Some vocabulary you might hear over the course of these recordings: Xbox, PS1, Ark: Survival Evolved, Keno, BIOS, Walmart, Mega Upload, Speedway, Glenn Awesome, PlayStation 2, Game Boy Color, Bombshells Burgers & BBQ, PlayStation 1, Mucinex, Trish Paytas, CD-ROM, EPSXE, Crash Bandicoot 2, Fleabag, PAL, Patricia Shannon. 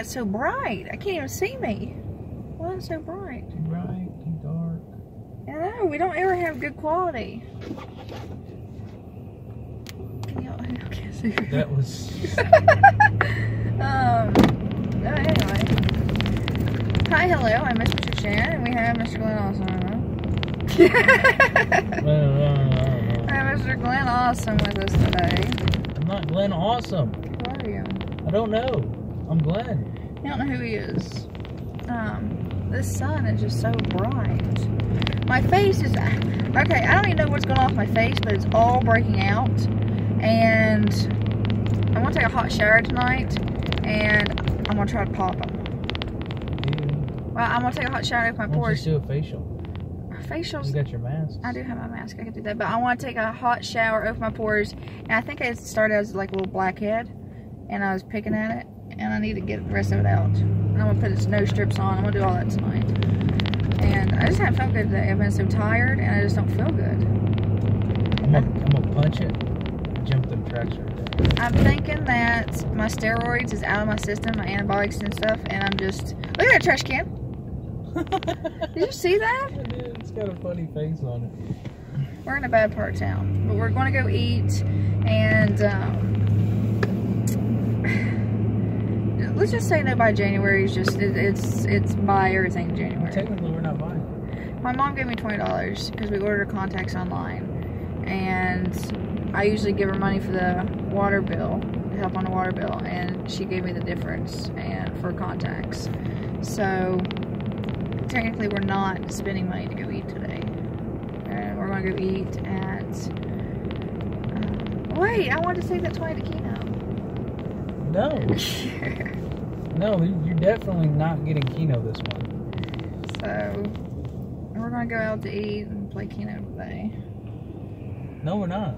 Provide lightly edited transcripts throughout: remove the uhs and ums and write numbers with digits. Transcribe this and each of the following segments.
it's so bright? I can't even see me. Why is it so bright? Too bright, too dark. I know, we don't ever have good quality. That was... anyway. Hi, hello, I'm Miss Patricia Shannon, and we have Mr. Glenn Awesome. I have Mr. Glenn Awesome with us today. I'm not Glenn Awesome. Who are you? I don't know. I'm Glenn. I don't know who he is. This sun is just so bright. My face is... Okay, I don't even know what's going on with my face, but it's all breaking out. And I'm gonna take a hot shower tonight, and I'm gonna try to pop them. Well, I'm gonna take a hot shower with my pores. You do a facial. Facials. You got your mask. I do have my mask. I can do that, but I want to take a hot shower over my pores. And I think it started as like a little blackhead, and I was picking at it, and I need to get the rest of it out. And I'm gonna put the snow strips on. I'm gonna do all that tonight. And I just haven't felt good today. I've been so tired, and I just don't feel good. I'm gonna punch it. Jump them tracks right there. I'm thinking that my steroids is out of my system, my antibiotics and stuff, and I'm just... Look at that trash can! Did you see that? I did. It's got a funny face on it. We're in a bad part of town, but we're going to go eat, and let's just say no by January. It's just, it's buy everything in January. Technically, we're not buying. My mom gave me $20 because we ordered her contacts online, and I usually give her money for the water bill, help on the water bill, and she gave me the difference and for contacts. So technically we're not spending money to go eat today. And we're going to go eat at... wait, I wanted to save that $20 to Keno. No. No, you're definitely not getting Keno this month. So we're going to go out to eat and play Keno today. No, we're not.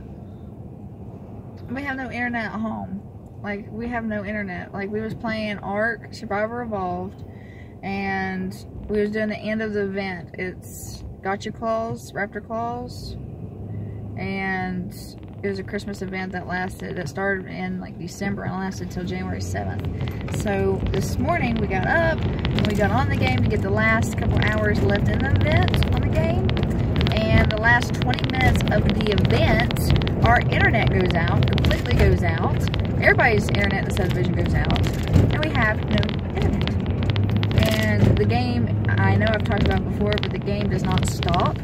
We have no internet at home. Like, we have no internet. Like, we was playing Ark: Survival Evolved, and we was doing the end of the event. It's Gotcha Claws, Raptor Claws, and it was a Christmas event that lasted, that started in like December and lasted till January 7th. So this morning we got up and we got on the game to get the last couple hours left in the event on the game, and the last 20 minutes of the event our internet goes out, completely goes out. Everybody's internet in the subdivision goes out, and we have no internet. And the game, I know I've talked about before, but the game does not stop.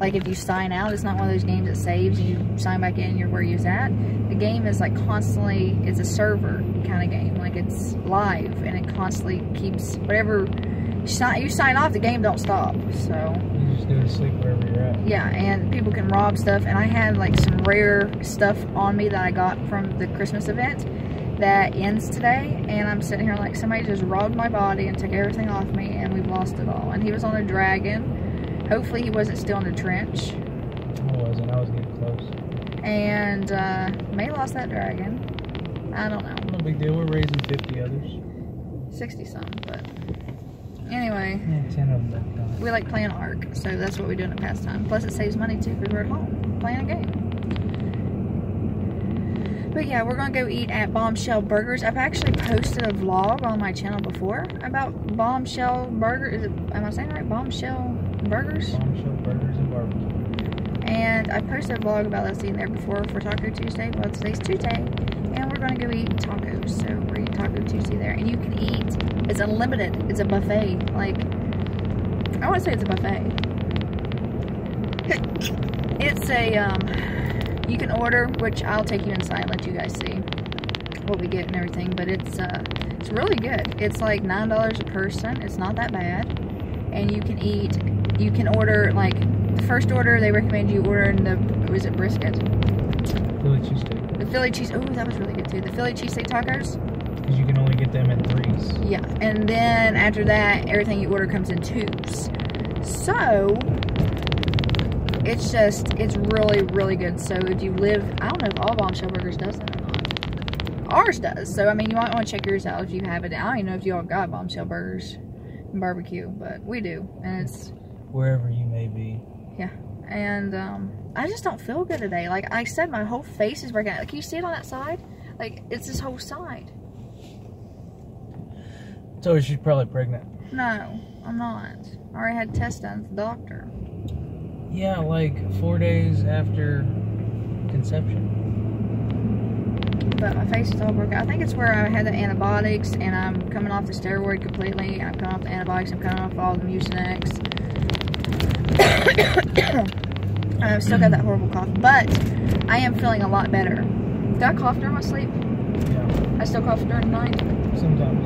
Like, if you sign out, it's not one of those games that saves, you sign back in, you're where you was at. The game is like constantly, it's a server kind of game. Like, it's live, and it constantly keeps, whatever, you sign off, the game don't stop, so. You just go to sleep wherever you're at. Yeah, and people can rob stuff, and I had like some rare stuff on me that I got from the Christmas event that ends today, and I'm sitting here like, somebody just robbed my body and took everything off me, and we've lost it all. And he was on a dragon. Hopefully he wasn't still in the trench. I wasn't. I was getting close. And May lost that dragon. I don't know. No big deal. We're raising 50 others. 60-some, but... Anyway, we like playing Ark, so that's what we do in the pastime. Plus, it saves money too because we're at home playing a game. But yeah, we're gonna go eat at Bombshell Burgers. I've actually posted a vlog on my channel before about Bombshell Burgers. Am I saying it right? Bombshell Burgers. Bombshell Burgers and Barbecue. And I posted a vlog about us eating there before for Taco Tuesday. Well, today's Tuesday, and we're gonna go eat tacos. So we're eating Taco Tuesday there, and you can eat. It's unlimited. It's a buffet. Like, I want to say it's a buffet. It's a, you can order, which I'll take you inside and let you guys see what we get and everything. But it's really good. It's like $9 a person. It's not that bad. And you can eat, you can order, like, the first order, they recommend you ordering the, was it brisket? Philly cheesesteak. The Philly cheese, oh, that was really good too. The Philly cheesesteak tacos. Because you can only get them in threes. Yeah, and then after that, everything you order comes in twos. So, it's just, it's really, really good. So if you live, I don't know if all Bombshell Burgers does that or not. Ours does. So, I mean, you might want to check yours out if you have it. I don't even know if you all got Bombshell Burgers and barbecue, but we do. And it's... Wherever you may be. Yeah. And I just don't feel good today. Like I said, my whole face is breaking out. Like, can you see it on that side? Like, it's this whole side. So she's probably pregnant. No, I'm not. I already had tests done with the doctor. Yeah, like 4 days after conception. But my face is all broken. I think it's where I had the antibiotics, and I'm coming off the steroid completely. I'm coming off the antibiotics. I'm coming off all the Mucinex. I've still got that horrible cough, but I am feeling a lot better. Did I cough during my sleep? Yeah. I still cough during the night. Sometimes.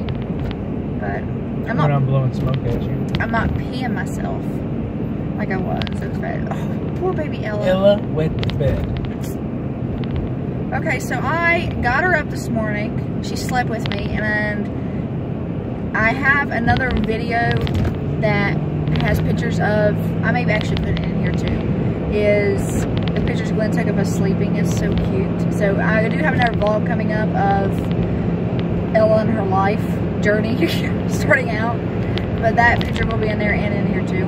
But I'm not. When I'm blowing smoke at you. I'm not peeing myself. Like I was. It was bad. Oh, poor baby Ella. Ella went to bed. Okay, so I got her up this morning. She slept with me. And I have another video that has pictures of... I may actually put it in here too. Is the pictures Glenn took of us sleeping. It's so cute. So I do have another vlog coming up of Ella and her life journey starting out. But that picture will be in there and in here too.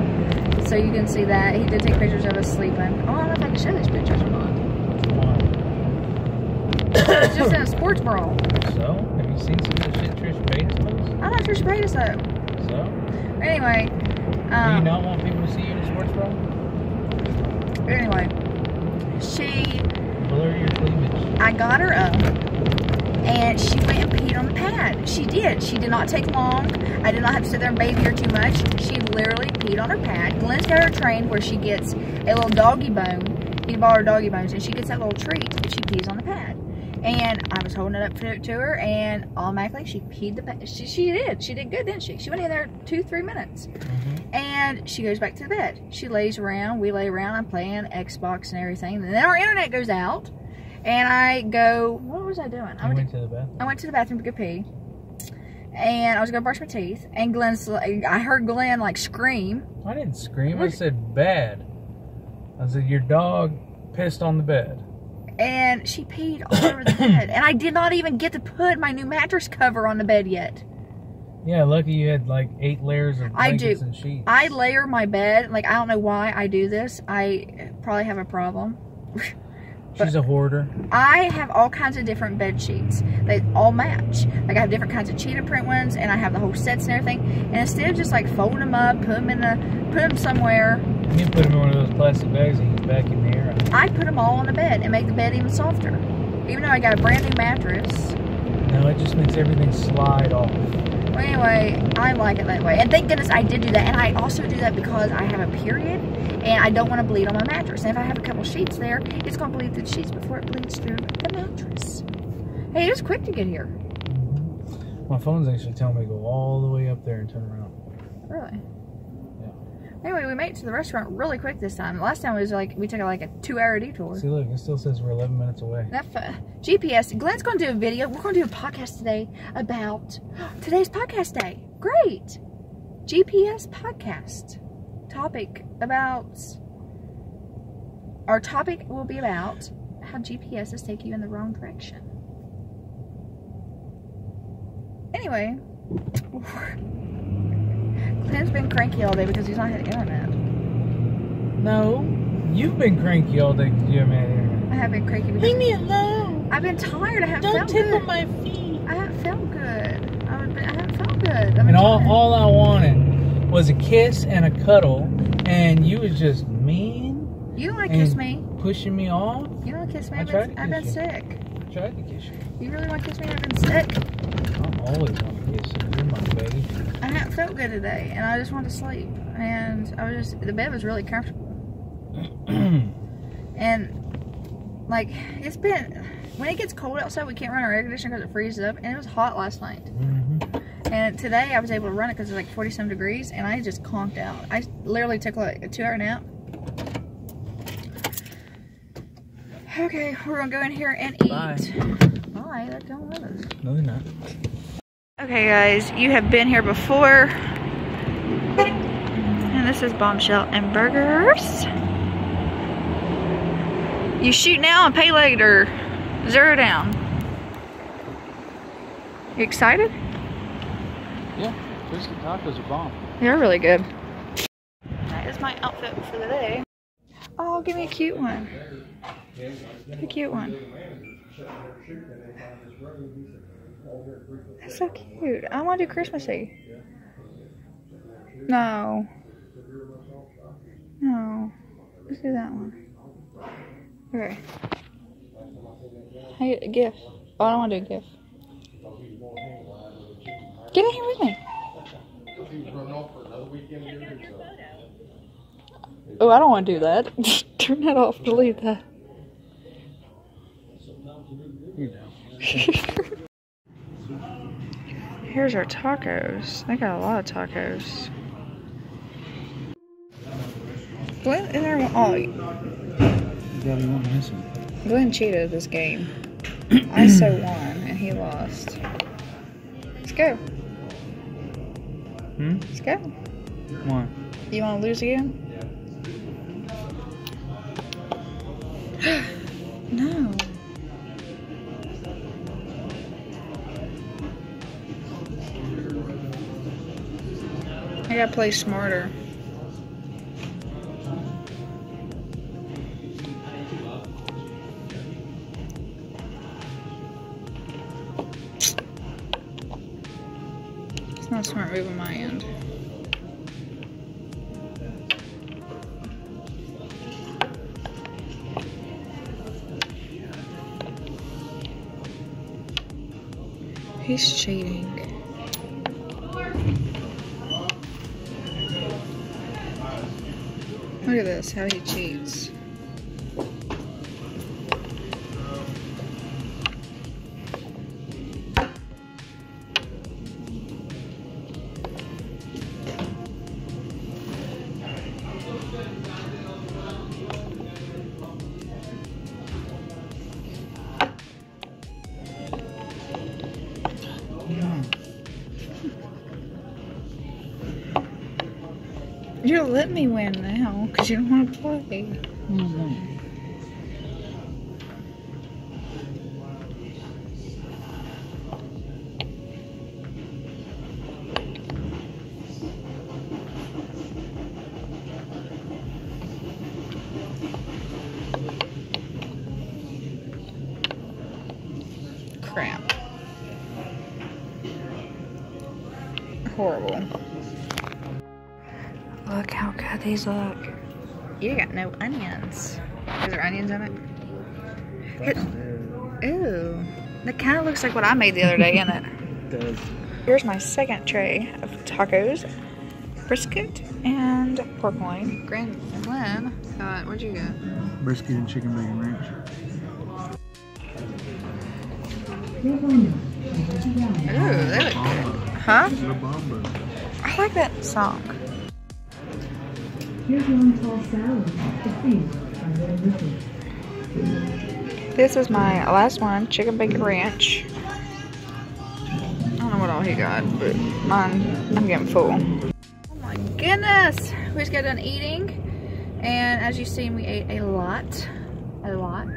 So you can see that. He did take pictures of us sleeping. Oh, I don't know if I can show these pictures or not. It's just in a sports brawl. So, have you seen some of the shit Trish Paytas does? I like Trish Paytas though. So? Anyway. Do you not want people to see you in a sports brawl? Anyway. She... blur your cleavage. I got her up. And she went and peed on the pad. She did. She did not take long. I did not have to sit there and baby her too much. She literally peed on her pad. Glenn's got her trained where she gets a little doggy bone. He bought her doggy bones, and she gets that little treat if she pees on the pad. And I was holding it up to her, and automatically she peed the pad. She did. She did good, didn't she? She went in there 2-3 minutes. And she goes back to bed. She lays around. We lay around. I'm playing Xbox and everything. And then our internet goes out. And I go, what was I doing? I went to the bathroom. I went to the bathroom to go pee. And I was going to brush my teeth. And Glenn's, I heard Glenn like scream. I didn't scream. I said bad. I said, your dog pissed on the bed. And she peed all over the bed. And I did not even get to put my new mattress cover on the bed yet. Yeah, lucky you had like 8 layers of blankets and sheets. I layer my bed. Like, I don't know why I do this. I probably have a problem. She's a hoarder. I have all kinds of different bed sheets. They all match. Like, I have different kinds of cheetah print ones, and I have the whole sets and everything. And instead of just like folding them up, put them somewhere. You put them in one of those plastic bags and you back in the air. I put them all on the bed and make the bed even softer. Even though I got a brand new mattress. No, it just makes everything slide off. Well, anyway, I like it that way. And thank goodness I did do that. And I also do that because I have a period. And I don't want to bleed on my mattress. And if I have a couple sheets there, it's going to bleed through the sheets before it bleeds through the mattress. Hey, it was quick to get here. My phone's actually telling me to go all the way up there and turn around. Really? Yeah. Anyway, we made it to the restaurant really quick this time. The last time was like, we took like a 2-hour detour. See, look, it still says we're 11 minutes away. That GPS. Glenn's going to do a video. We're going to do a podcast today about today's podcast day. Great. GPS podcast. Topic about our topic will be about how GPSs take you in the wrong direction. Anyway, Glenn's been cranky all day because he's not had internet. No, you've been cranky all day because you haven't had internet. I have been cranky because leave me alone. I've been tired. I haven't felt good. Don't tickle my feet. I haven't felt good. I haven't felt good. And all I wanted was a kiss and a cuddle, and you was just mean. You don't want to kiss me. Pushing me off. You don't want to kiss me. I've been sick. I tried to kiss you. You really want to kiss me? I've been sick. I'm always want to kiss you. You're my baby. I haven't felt good today, and I just wanted to sleep. And I was just, the bed was really comfortable. And, like, it's been, when it gets cold outside, we can't run our air conditioner because it freezes up, and it was hot last night. And today I was able to run it because it's like 47 degrees, and I just conked out. I literally took like a 2-hour nap. Okay, we're gonna go in here and eat. Bye. Bye. They're done with us. No, they're not. Okay, guys, you have been here before, and this is Bombshell and Burgers. You shoot now and pay later. Zero down. You excited? Yeah, brisket tacos are bomb. They're really good. That is my outfit for the day. Oh, give me a cute one. A cute one. That's so cute. I want to do Christmassy. No. No. Let's do that one. Okay. I get a gift. Oh, I don't want to do a gift. Get in here with me. Oh, I don't want to do that. Turn that off. Delete that. Here's our tacos. They got a lot of tacos. Glenn and everyone. Oh, Glenn cheated this game. I so won and he lost. Let's go. Let's go. Why? You want to lose again? No. I gotta play smarter. It's not a smart move on my end. He's cheating. Look at this, how he cheats. You don't let me win now, because you don't want to play. Crap. Horrible. Look how good these look. You got no onions. Is there onions on it? Ooh. That kind of looks like what I made the other day, isn't it? It does. Here's my second tray of tacos. Brisket and pork loin. Glenn got, what'd you get? Brisket and chicken bacon ranch. Ooh, they look good. Huh? I like that sock. This is my last one, chicken bacon ranch. I don't know what all he got, but mine, I'm getting full. Oh my goodness! We just got done eating, and as you've seen, we ate a lot. A lot. It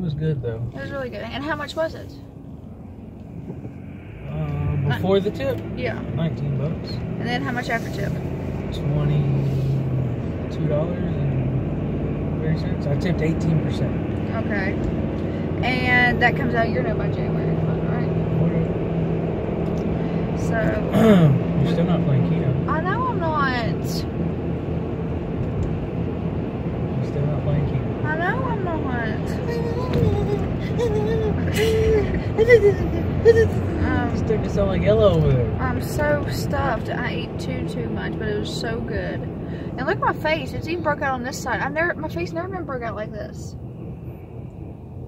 was good though. It was really good. And how much was it? Before the tip? Yeah. 19 bucks. And then how much after tip? 20. $2.30. I tipped 18%. Okay. And that comes out your note by January, right? So you're still not playing keto. I know I'm not. You're still not playing keto. I know I'm not. Stick to something yellow over there. I'm so stuffed. I ate too much, but it was so good. And look at my face. It's even broke out on this side. My face never been broke out like this.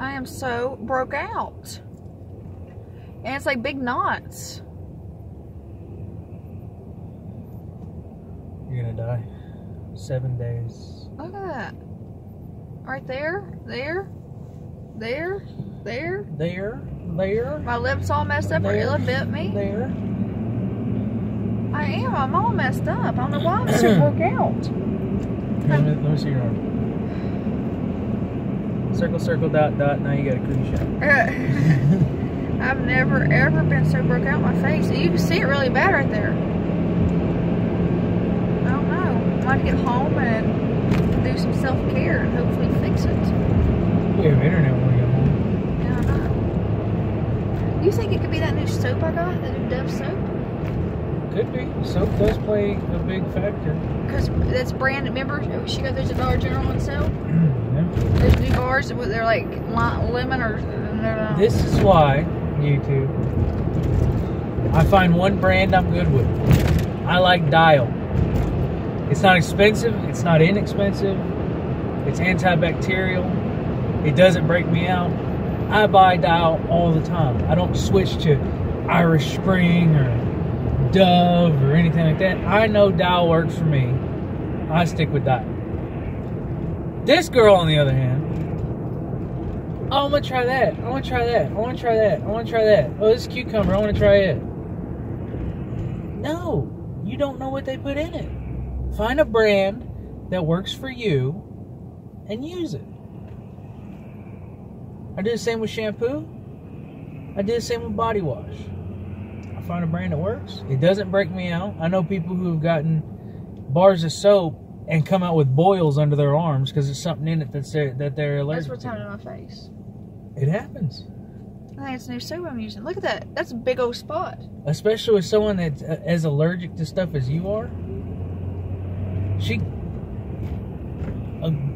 I am so broke out. And it's like big knots. You're gonna die. 7 days. Look at that. Right there. There. There. There. There. There. My lips all messed up. Ella bit me. There. I am. I'm all messed up. I don't know why I'm so broke out. Let me see your arm. Circle, circle, dot, dot. Now you got a cootie shot. I've never, ever been so broke out my face. You can see it really bad right there. I don't know. I might get home and do some self-care and hopefully fix it. We have internet when we get home. Yeah, I know. You think it could be that new soap I got? That new Dove soap? Could be. Soap does play a big factor. Because that's brand, remember? She got those at Dollar General on sale? Yeah. Those new bars, they're like lemon or... This is why, YouTube, I find one brand I'm good with. I like Dial. It's not expensive. It's not inexpensive. It's antibacterial. It doesn't break me out. I buy Dial all the time. I don't switch to Irish Spring or Dove or anything like that. I know Dial works for me. I stick with Dial. This girl, on the other hand, oh, I'm gonna try that. I wanna try that. I wanna try that. I wanna try that. Oh, this is cucumber. I wanna try it. No, you don't know what they put in it. Find a brand that works for you and use it. I do the same with shampoo. I do the same with body wash. I find a brand that works. It doesn't break me out. I know people who have gotten bars of soap and come out with boils under their arms because there's something in it that they're allergic to. That's what's happening to my face. It happens. I think it's new soap I'm using. Look at that. That's a big old spot. Especially with someone that's as allergic to stuff as you are. She...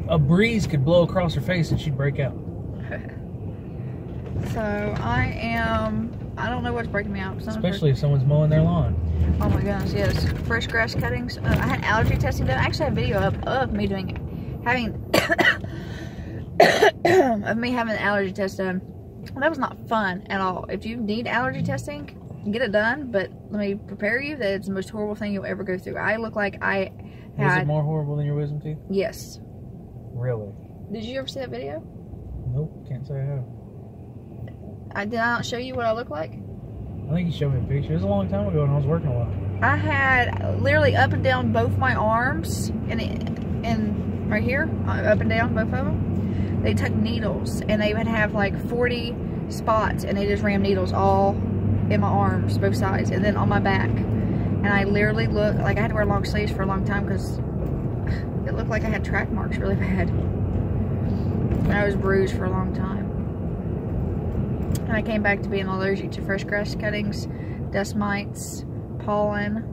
A breeze could blow across her face and she'd break out. So I don't know what's breaking me out. Especially if someone's mowing their lawn. Oh my gosh, yes. Fresh grass cuttings. I had allergy testing done. I actually have a video up of me having an allergy test done. That was not fun at all. If you need allergy testing, get it done. But let me prepare you that it's the most horrible thing you'll ever go through. I look like I had... Was it more horrible than your wisdom teeth? Yes. Really? Did you ever see that video? Nope. Can't say I have. Did I not show you what I look like? I think you showed me a picture. It was a long time ago and I was working a lot. I had literally up and down both my arms and right here, up and down both of them. They took needles and they would have like 40 spots and they just rammed needles all in my arms, both sides, and then on my back. And I literally looked like I had to wear long sleeves for a long time because it looked like I had track marks really bad. And I was bruised for a long time. And I came back to being allergic to fresh grass cuttings, dust mites, pollen.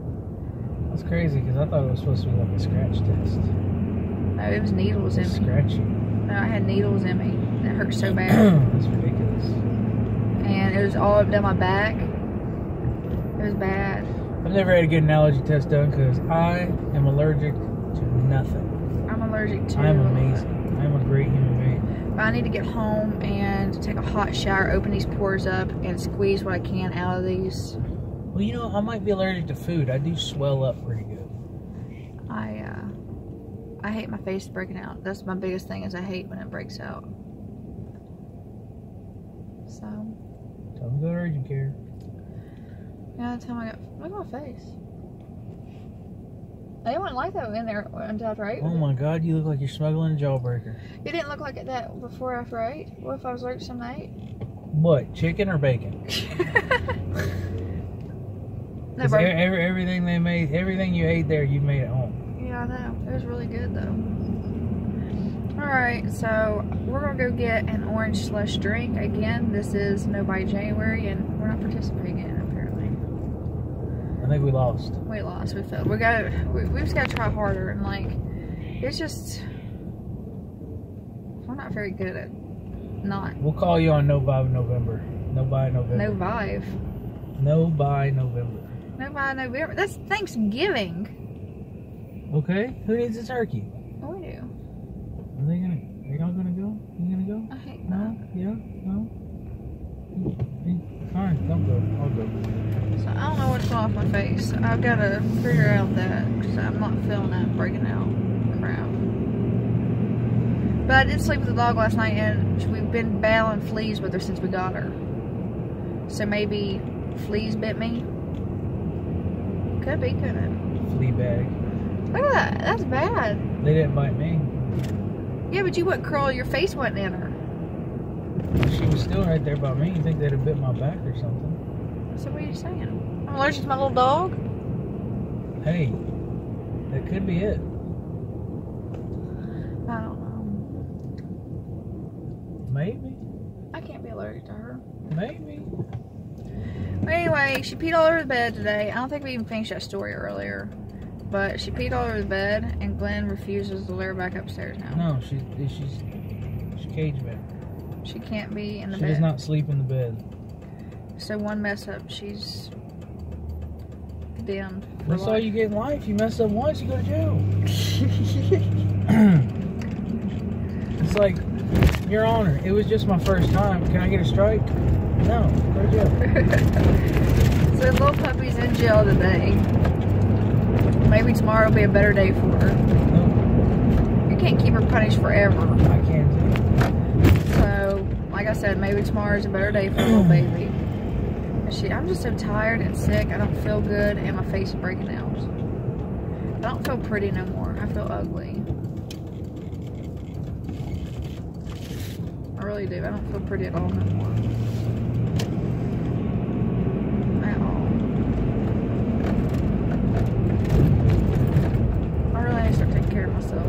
That's crazy because I thought it was supposed to be like a scratch test. No, it was needles in me. Scratchy. No, I had needles in me. And it hurt so bad. That's ridiculous. And it was all up down my back. It was bad. I've never had to get an allergy test done because I am allergic to nothing. I'm allergic to... I'm amazing. I'm a great human being. I need to get home and take a hot shower, open these pores up, and squeeze what I can out of these. Well, you know, I might be allergic to food. I do swell up pretty good. I hate my face breaking out. That's my biggest thing is I hate when it breaks out. So. Tell me to go to urgent care. Yeah, tell me. Look at my face. They wouldn't like that in there until after I ate. Oh my God, you look like you're smuggling a jawbreaker. You didn't look like that before after I ate. What if I was allergic to something I ate? What, chicken or bacon? No, everything they made, everything you ate there, you made at home. Yeah, I know. It was really good though. All right, so we're gonna go get an orange slush drink again. This is No Bite January, and we're not participating in it. I think we lost. We lost. We failed. We just gotta try harder, and like, it's just we're not very good at not. We'll call you on No Vibe November. No Vibe November. No Vibe. No Vibe November. No Vibe November. That's Thanksgiving. Okay. Who needs a turkey? Oh, we do. Are they gonna? Are y'all gonna go? You gonna go? I hate that. No. Yeah. No. Alright, don't go. I'll go. So I don't know what's going off my face. I've got to figure out that because I'm not feeling that breaking out crap. But I did sleep with the dog last night, and we've been battling fleas with her since we got her. So maybe fleas bit me. Could be, couldn't it? Fleabag. Look at that. That's bad. They didn't bite me. Yeah, but you wouldn't curl. Your face wasn't in her. She was still right there by me. You think they'd have bit my back or something? So what are you saying? I'm allergic to my little dog? Hey, that could be it. I don't know. Maybe. I can't be allergic to her. Maybe. But anyway, she peed all over the bed today. I don't think we even finished that story earlier. But she peed all over the bed, and Glenn refuses to let her back upstairs now. No, she's cage bed. She can't be in the bed. She does not sleep in the bed. So one mess up, she's damned. That's all you get in life. You mess up once, you go to jail. It's like, Your Honor, it was just my first time. Can I get a strike? No, go to jail. So little puppy's in jail today. Maybe tomorrow will be a better day for her. You can't keep her punished forever. I can't. So, like I said, maybe tomorrow's a better day for little baby. I'm just so tired and sick. I don't feel good, and my face is breaking out. I don't feel pretty no more. I feel ugly. I really do. I don't feel pretty at all no more. At all. I really need to start taking care of myself.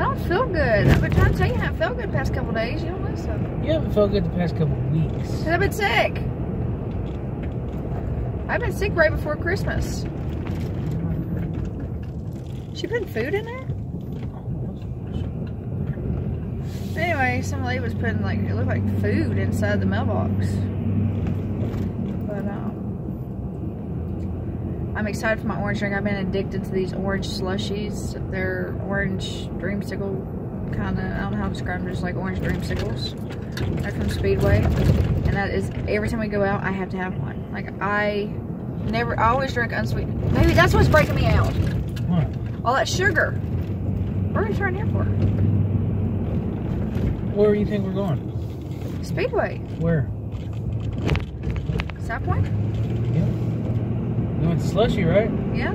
I don't feel good. I've been trying to tell you I haven't felt good the past couple of days. You don't listen. You haven't felt good the past couple of weeks. Because I've been sick. I've been sick right before Christmas. She putting food in there? Anyway, some lady was putting, like, it looked like food inside the mailbox. But, I'm excited for my orange drink. I've been addicted to these orange slushies. They're orange dreamsicle, kind of, I don't know how to describe them, just like orange dreamsicles. They're from Speedway. And that is, every time we go out, I have to have one. Like, I always drink unsweetened. Maybe that's what's breaking me out. What? All that sugar. Where are we trying here for? Where do you think we're going? Speedway. Where? South Point? Yeah. You went to slushy, right? Yeah.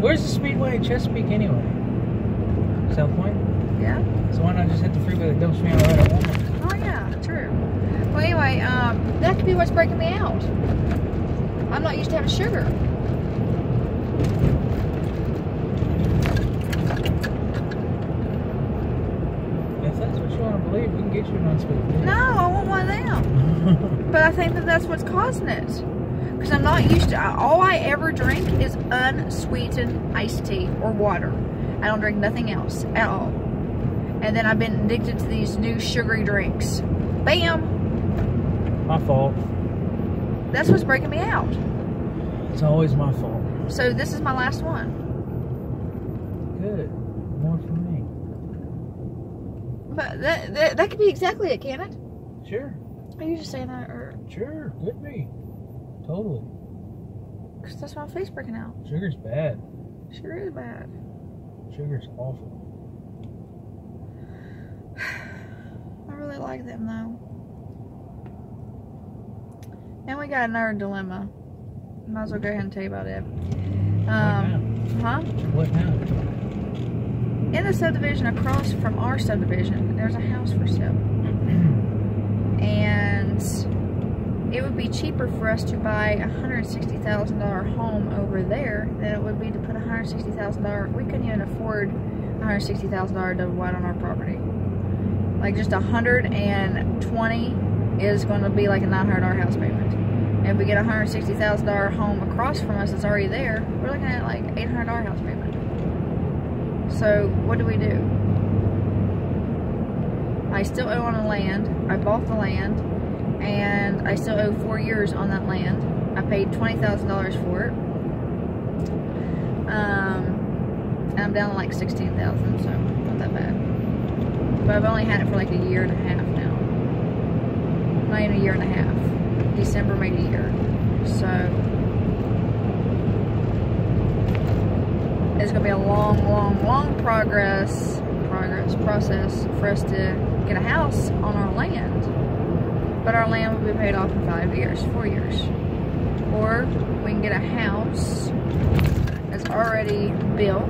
Where's the Speedway in Chesapeake anyway? South Point? Yeah. So why not just hit the freeway that dumps me out right at Walmart? Oh yeah, true. Well, anyway, that could be what's breaking me out. I'm not used to having sugar. If that's what you want to believe, we can get you an unsweetened. No, I want one of them. But I think that that's what's causing it. Because I'm not used to, all I ever drink is unsweetened iced tea or water. I don't drink nothing else at all. And then I've been addicted to these new sugary drinks. Bam! My fault. That's what's breaking me out. It's always my fault. So this is my last one. Good. More for me. But that could be exactly it, can it? Sure. Are you just saying that, or? Sure, could be. Totally. Because that's my face breaking out. Sugar's bad. Sugar is bad. Sugar's awful. I really like them though. And we got another dilemma. Might as well go ahead and tell you about it. What now? In the subdivision across from our subdivision, there's a house for sale. And it would be cheaper for us to buy a $160,000 home over there than it would be to put a $160,000. We couldn't even afford a $160,000 double wide on our property. Like, just 120 is going to be like a $900 house payment. And if we get a $160,000 home across from us that's already there, we're looking at like $800 house payment. So what do we do? I still owe on the land. I bought the land, and I still owe 4 years on that land. I paid $20,000 for it. And I'm down to like $16,000, so not that bad. But I've only had it for like a year and a half now. Not even a year and a half. December made a year. So it's gonna be a long, long, long process for us to get a house on our land. But our land will be paid off in 4 years. Or we can get a house that's already built.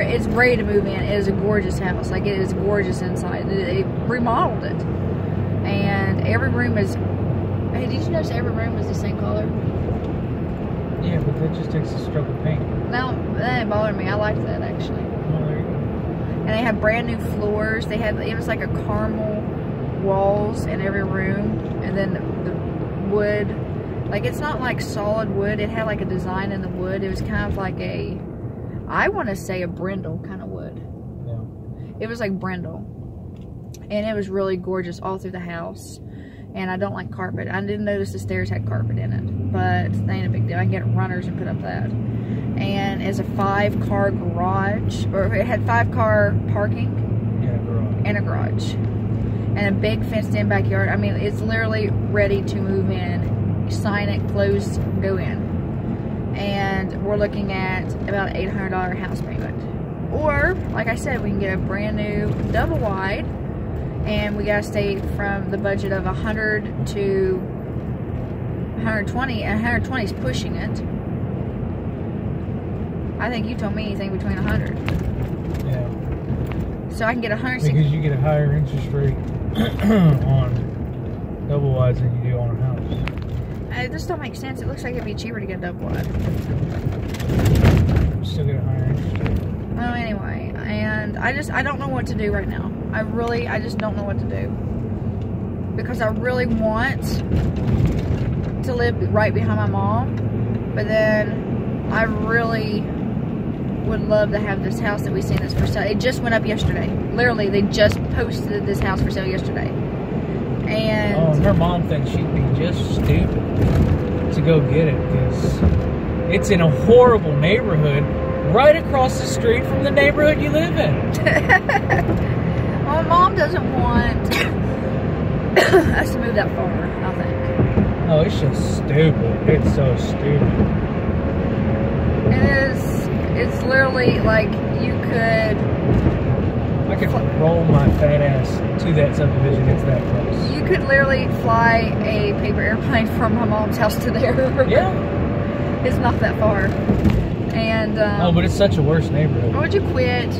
It's ready to move in. It is a gorgeous house. Like, it is gorgeous inside. They remodeled it. And every room is, hey, did you notice every room was the same color? Yeah, but that just takes a stroke of paint. No, that didn't bother me. I liked that, actually. Oh, there you go. And they had brand new floors. It was like a caramel walls in every room. And then the wood. Like, it's not like solid wood. It had like a design in the wood. It was kind of like a, I want to say a brindle kind of wood. Yeah. It was like brindle. And it was really gorgeous all through the house. And I don't like carpet. I didn't notice the stairs had carpet in it, but they ain't a big deal. I can get runners and put up that. And it's a 5-car garage, or it had 5-car parking and a garage. And a big fenced-in backyard. I mean, it's literally ready to move in. Sign it, close, go in. And we're looking at about an $800 house payment. Or, like I said, we can get a brand new double wide. And we gotta stay from the budget of 100 to 120, and 120 is pushing it. I think you told me anything between 100. Yeah. So I can get 160. Because you get a higher interest rate on double wides than you do on a house. This don't make sense. It looks like it'd be cheaper to get a double wide. Still get a higher interest rate. Well, anyway, and I don't know what to do right now. I just don't know what to do. Because I really want to live right behind my mom, but then I really would love to have this house that we seen that's for sale. It just went up yesterday. Literally, they just posted this house for sale yesterday. And her mom thinks she'd be just stupid to go get it because it's in a horrible neighborhood. Right across the street from the neighborhood you live in. Well, mom doesn't want us to move that far, I think. Oh, it's just stupid. It's so stupid. It is. It's literally like you could... I could roll my fat ass to that subdivision. It's that close. You could literally fly a paper airplane from my mom's house to there. Yeah. It's not that far. And, oh, but it's such a worse neighborhood. Why would you quit?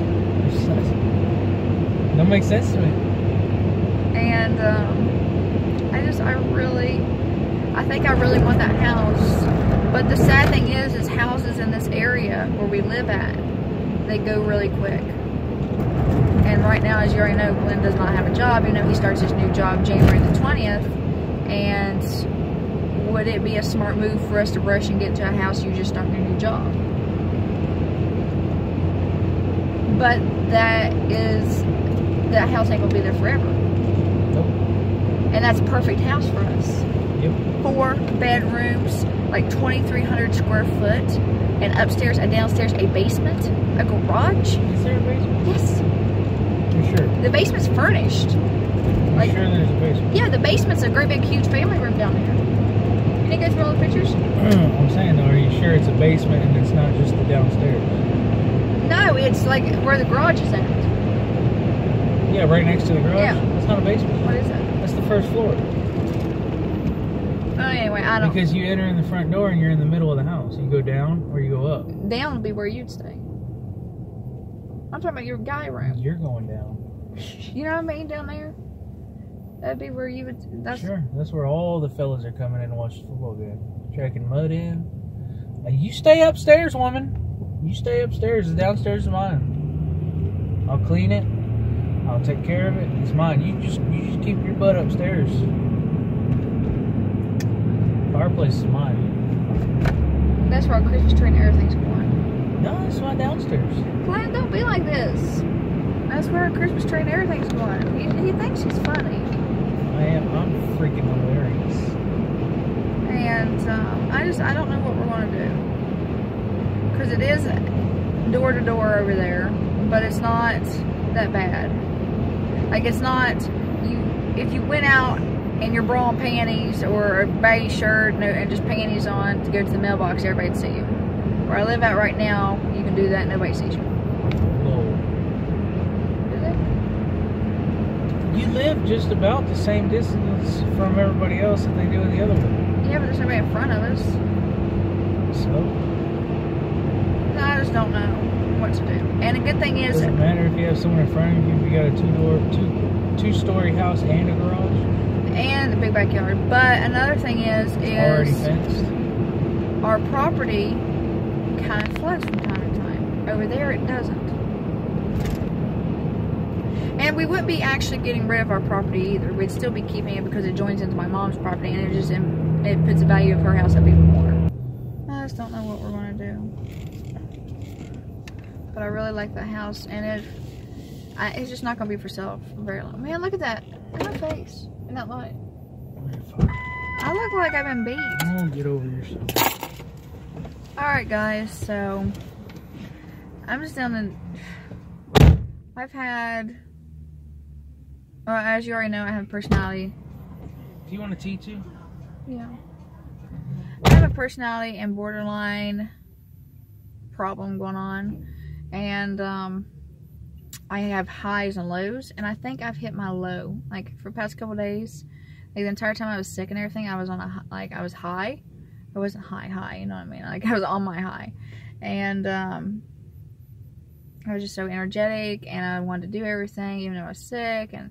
That makes sense to me. And I think I really want that house. But the sad thing is houses in this area where we live at, they go really quick. And right now, as you already know, Glenn does not have a job. You know, he starts his new job January the 20th. And would it be a smart move for us to rush and get to a house you just start a new job? But that house ain't gonna be there forever. Nope. And that's a perfect house for us. Yep. 4 bedrooms, like 2,300 square foot, and upstairs and downstairs a basement, a garage. Is there a basement? Yes. You sure? The basement's furnished. Like, you sure there's a basement? Yeah, the basement's a great big huge family room down there. You didn't go through all the pictures? I'm saying though, are you sure it's a basement and it's not just the downstairs? No, it's like where the garage is at. Yeah, right next to the garage? Yeah. That's not a basement. What is that? That's the first floor. Oh, anyway, I don't... Because you enter in the front door and you're in the middle of the house. You go down or you go up. Down would be where you'd stay. I'm talking about your guy room. You're going down. You know what I mean? Down there? That'd be where you would... That's... Sure. That's where all the fellas are coming in to watch the football game. Tracking mud in. And you stay upstairs, woman. You stay upstairs. The downstairs is mine. I'll clean it. I'll take care of it. It's mine. You just keep your butt upstairs. Fireplace is mine. That's where our Christmas tree and everything's going. No, it's my downstairs. Glenn, don't be like this. That's where our Christmas tree and everything's going. He thinks he's funny. I am. I'm freaking hilarious. And I don't know what we're going to do. Because it is door to door over there, but it's not that bad. Like, it's not, if you went out in your bra and panties or a beige shirt and just panties on to go to the mailbox, everybody'd see you. Where I live at right now, you can do that, nobody sees you. Oh. Do they? You live just about the same distance from everybody else that they do in the other one. Yeah, but there's nobody in front of us. So? I just don't know what to do. And a good thing is... Does it matter if you have someone in front of you? If you got a two-story house and a garage? And a big backyard. But another thing is already fenced. Our property kind of floods from time to time. Over there, it doesn't. And we wouldn't be actually getting rid of our property either. We'd still be keeping it because it joins into my mom's property. And it just... it puts the value of her house up even more. I just don't know what we're gonna do. But I really like that house, and it's just not gonna be for sale for very long. Man, look at that. Look at my face in that light. I look like I've been beat. Oh, get over yourself. Alright guys, so I'm just down in... I've had... Well, as you already know, I have a personality. Do you want a tea too? Yeah. I have a personality and borderline problem going on. And I have highs and lows. And I think I've hit my low. Like, for the past couple days, like the entire time I was sick and everything, I was on a, like, I was high. I wasn't high, you know what I mean? Like, I was on my high. And I was just so energetic, and I wanted to do everything, even though I was sick. And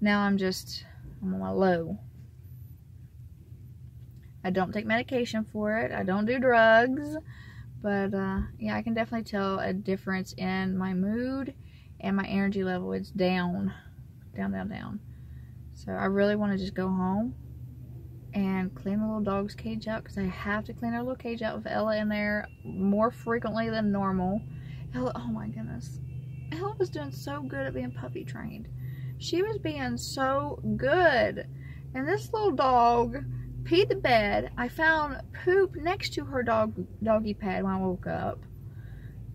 now I'm on my low. I don't take medication for it. I don't do drugs. But, yeah, I can definitely tell a difference in my mood and my energy level. It's down. Down, down, down. So I really want to just go home and clean the little dog's cage out, because I have to clean her little cage out with Ella in there more frequently than normal. Ella, oh my goodness. Ella was doing so good at being puppy trained. She was being so good. And this little dog peed the bed. I found poop next to her doggy pad when I woke up.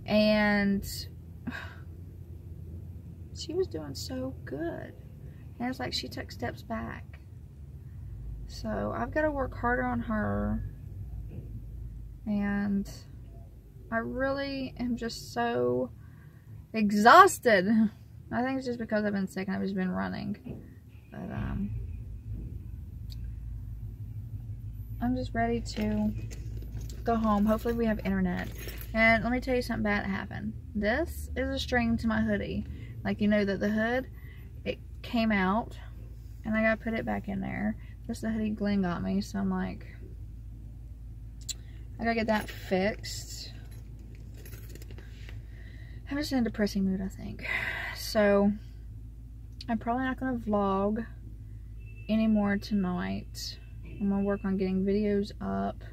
And she was doing so good. And it's like she took steps back. So I've got to work harder on her. And I really am just so exhausted. I think it's just because I've been sick and I've just been running. But I'm just ready to go home. Hopefully we have internet. And let me tell you something bad happened. This is a string to my hoodie. Like, you know that the hood, it came out and I gotta put it back in there. This is the hoodie Glenn got me, so I'm like, I gotta get that fixed. I'm just in a depressing mood, I think. So, I'm probably not going to vlog anymore tonight. I'm going to work on getting videos up.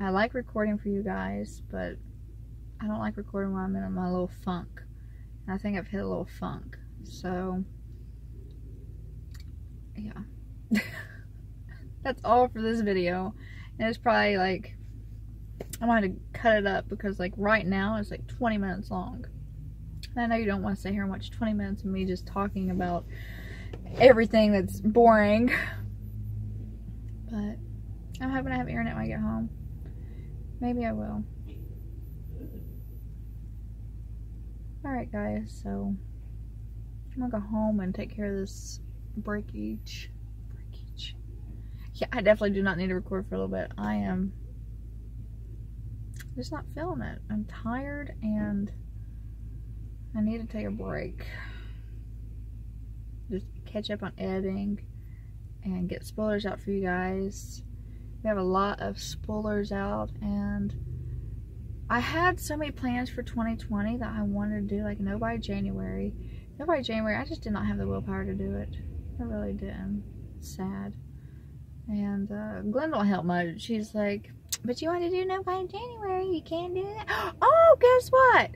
I like recording for you guys, but I don't like recording when I'm in my little funk. And I think I've hit a little funk. So, yeah. That's all for this video. And it's probably like, I'm going to have to cut it up because like right now it's like 20 minutes long. I know you don't want to sit here and watch 20 minutes of me just talking about everything that's boring. But I'm hoping I have internet when I get home. Maybe I will. Alright guys, so I'm going to go home and take care of this breakage. Yeah, I definitely do not need to record for a little bit. I am just not feeling it. I'm tired and I need to take a break. Just catch up on editing and get spoilers out for you guys. We have a lot of spoilers out, and I had so many plans for 2020 that I wanted to do, like nobody January. I just did not have the willpower to do it. I really didn't. It's sad. And Glenn don't help much. She's like, but you want to do nobody January, you can't do that. Oh, guess what?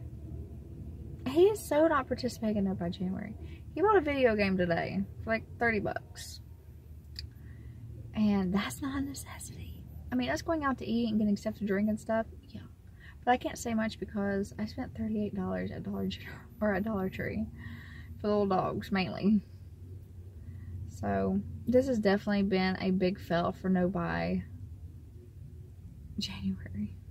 He is so not participating in that by January. He bought a video game today for like 30 bucks. And that's not a necessity. I mean, us going out to eat and getting stuff to drink and stuff, yeah. But I can't say much because I spent $38 at Dollar Tree for little dogs mainly. So this has definitely been a big fail for no buy January.